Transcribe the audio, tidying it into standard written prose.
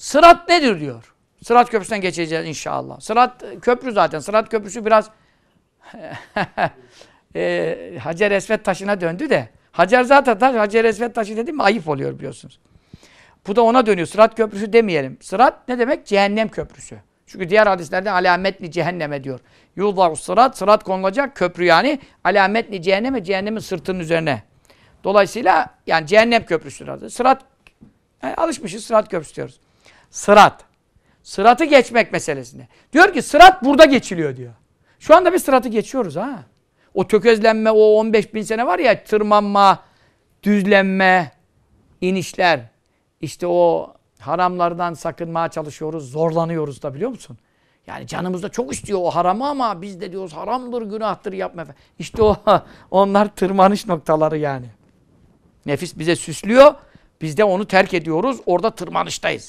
Sırat nedir diyor. Sırat köprüsünden geçeceğiz inşallah. Sırat köprü zaten. Sırat köprüsü biraz Hacer-i Esved taşına döndü de. Hacer zaten taş, Hacer-i Esved taşı dedim mi ayıp oluyor biliyorsunuz. Bu da ona dönüyor. Sırat köprüsü demeyelim. Sırat ne demek? Cehennem köprüsü. Çünkü diğer hadislerde alametli cehenneme diyor. Yudha'u sırat, sırat konulacak köprü yani. Alametli cehenneme, cehennemin sırtının üzerine. Dolayısıyla yani cehennem köprüsüdür adı. Sırat, yani alışmışız sırat köprüsü diyoruz. Sırat. Sıratı geçmek meselesinde. Diyor ki sırat burada geçiliyor diyor. Şu anda bir sıratı geçiyoruz ha. O tökezlenme, o 15.000 sene var ya tırmanma, düzlenme, inişler. İşte o haramlardan sakınmaya çalışıyoruz, zorlanıyoruz da biliyor musun? Yani canımızda çok istiyor o haramı ama biz de diyoruz haramdır, günahtır yapma efendim. İşte o, onlar tırmanış noktaları yani. Nefis bize süslüyor, biz de onu terk ediyoruz, orada tırmanıştayız.